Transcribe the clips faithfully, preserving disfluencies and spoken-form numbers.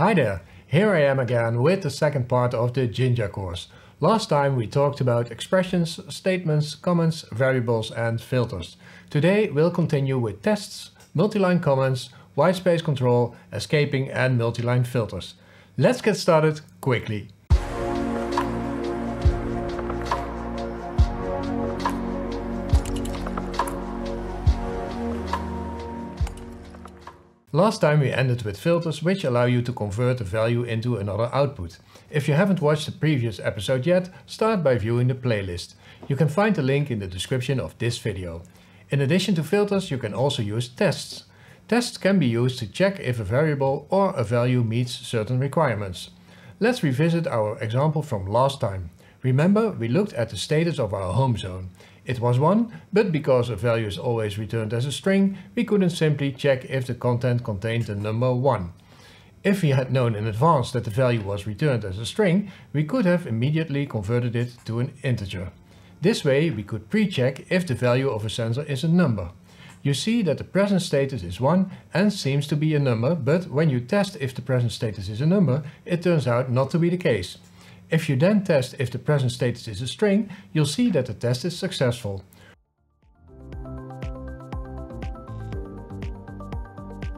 Hi there, here I am again with the second part of the Jinja course. Last time we talked about expressions, statements, comments, variables and filters. Today we'll continue with tests, multi-line comments, white space control, escaping and multi-line filters. Let's get started quickly. Last time we ended with filters which allow you to convert a value into another output. If you haven't watched the previous episode yet, start by viewing the playlist. You can find the link in the description of this video. In addition to filters, you can also use tests. Tests can be used to check if a variable or a value meets certain requirements. Let's revisit our example from last time. Remember, we looked at the status of our home zone. It was one, but because a value is always returned as a string, we couldn't simply check if the content contained the number one. If we had known in advance that the value was returned as a string, we could have immediately converted it to an integer. This way we could pre-check if the value of a sensor is a number. You see that the present status is one and seems to be a number, but when you test if the present status is a number, it turns out not to be the case. If you then test if the present status is a string, you'll see that the test is successful.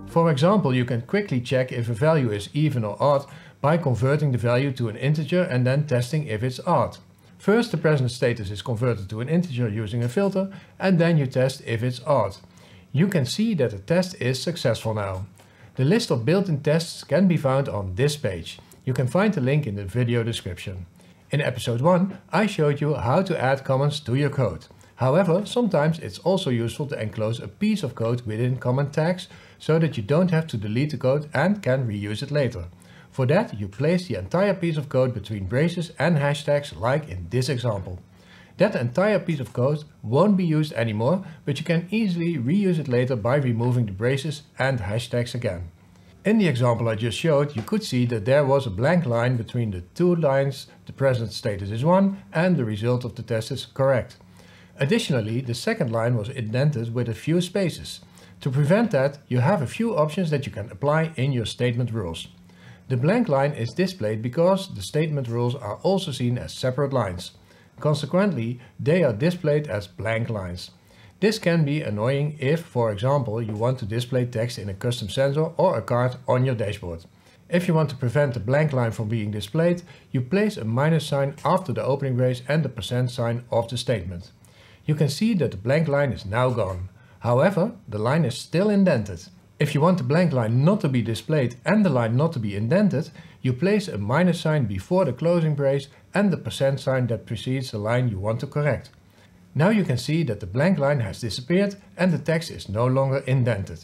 For example, you can quickly check if a value is even or odd by converting the value to an integer and then testing if it's odd. First, the present status is converted to an integer using a filter, and then you test if it's odd. You can see that the test is successful now. The list of built-in tests can be found on this page. You can find the link in the video description. In episode one, I showed you how to add comments to your code. However, sometimes it's also useful to enclose a piece of code within comment tags so that you don't have to delete the code and can reuse it later. For that, you place the entire piece of code between braces and hashtags like in this example. That entire piece of code won't be used anymore, but you can easily reuse it later by removing the braces and hashtags again. In the example I just showed, you could see that there was a blank line between the two lines, the present status is one and the result of the test is correct. Additionally, the second line was indented with a few spaces. To prevent that, you have a few options that you can apply in your statement rules. The blank line is displayed because the statement rules are also seen as separate lines. Consequently, they are displayed as blank lines. This can be annoying if, for example, you want to display text in a custom sensor or a card on your dashboard. If you want to prevent the blank line from being displayed, you place a minus sign after the opening brace and the percent sign of the statement. You can see that the blank line is now gone. However, the line is still indented. If you want the blank line not to be displayed and the line not to be indented, you place a minus sign before the closing brace and the percent sign that precedes the line you want to correct. Now you can see that the blank line has disappeared and the text is no longer indented.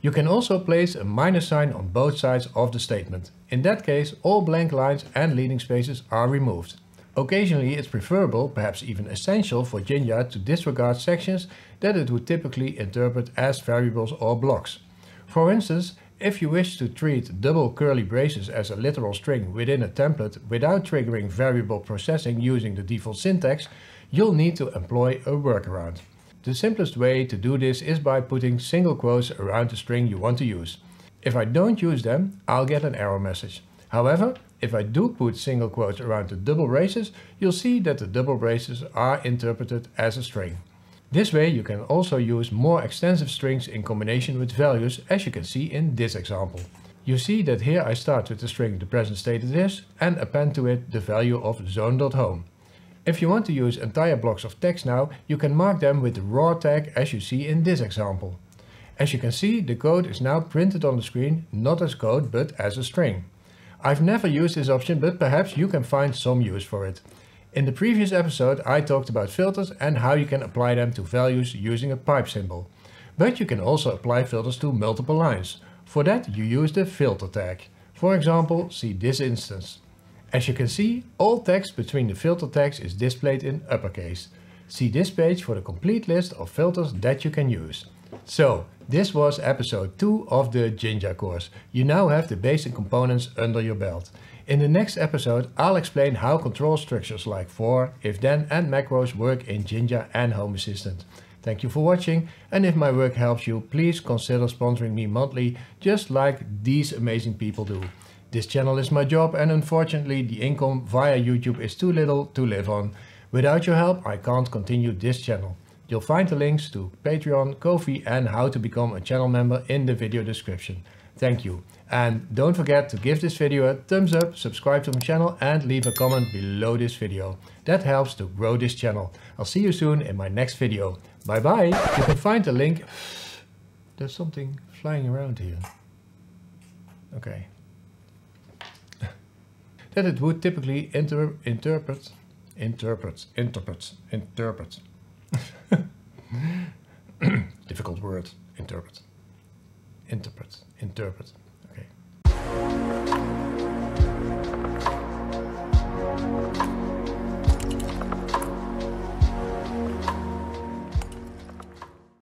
You can also place a minus sign on both sides of the statement. In that case, all blank lines and leading spaces are removed. Occasionally it's preferable, perhaps even essential, for Jinja to disregard sections that it would typically interpret as variables or blocks. For instance, if you wish to treat double curly braces as a literal string within a template without triggering variable processing using the default syntax, you'll need to employ a workaround. The simplest way to do this is by putting single quotes around the string you want to use. If I don't use them, I'll get an error message. However, if I do put single quotes around the double braces, you'll see that the double braces are interpreted as a string. This way you can also use more extensive strings in combination with values, as you can see in this example. You see that here I start with the string the present status is and append to it the value of zone.home. If you want to use entire blocks of text now, you can mark them with the raw tag as you see in this example. As you can see, the code is now printed on the screen, not as code but as a string. I've never used this option, but perhaps you can find some use for it. In the previous episode, I talked about filters and how you can apply them to values using a pipe symbol. But you can also apply filters to multiple lines. For that, you use the filter tag. For example, see this instance. As you can see, all text between the filter tags is displayed in uppercase. See this page for the complete list of filters that you can use. So, this was episode two of the Jinja course. You now have the basic components under your belt. In the next episode, I'll explain how control structures like for, if then and macros work in Jinja and Home Assistant. Thank you for watching, and if my work helps you, please consider sponsoring me monthly, just like these amazing people do. This channel is my job, and unfortunately the income via YouTube is too little to live on. Without your help I can't continue this channel. You'll find the links to Patreon, Ko-fi and how to become a channel member in the video description. Thank you. And don't forget to give this video a thumbs up, subscribe to my channel and leave a comment below this video. That helps to grow this channel. I'll see you soon in my next video. Bye bye. You can find the link. There's something flying around here. Okay. That it would typically inter interpret, interprets, interprets, interprets. Difficult word, interpret. Interpret, interpret, okay.